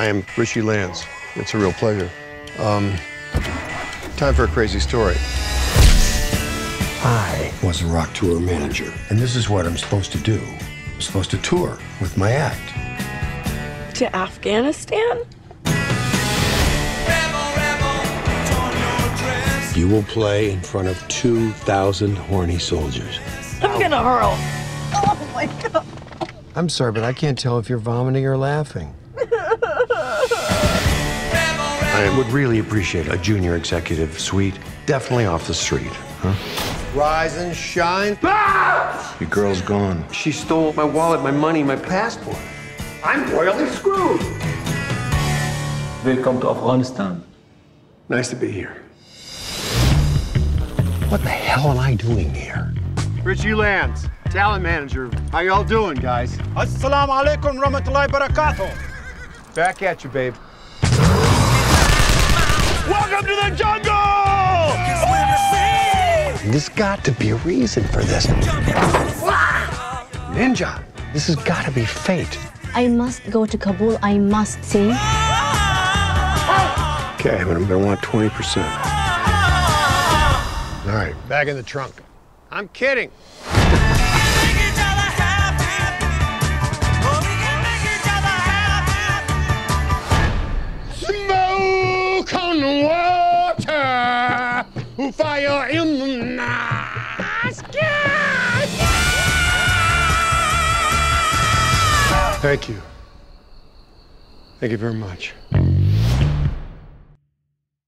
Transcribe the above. I am Richie Lanz. It's a real pleasure. Time for a crazy story. I was a rock tour manager, and this is what I'm supposed to do. I'm supposed to tour with my act. To Afghanistan? You will play in front of 2,000 horny soldiers. I'm gonna hurl. Oh my God. I'm sorry, but I can't tell if you're vomiting or laughing. I would really appreciate a junior executive suite, definitely off the street, huh? Rise and shine. Ah! Your girl's gone. She stole my wallet, my money, my passport. I'm royally screwed. Welcome to Afghanistan. Nice to be here. What the hell am I doing here? Richie Lanz, talent manager. How y'all doing, guys? Assalamu alaikum rahmatullahi barakatuh. Back at you, babe. Welcome to the jungle! There's got to be a reason for this. Ninja, this has got to be fate. I must go to Kabul. I must sing. Okay, but I'm gonna want 20%. All right, back in the trunk. I'm kidding. Smoke on the water, fire in the night sky. Thank you. Thank you very much.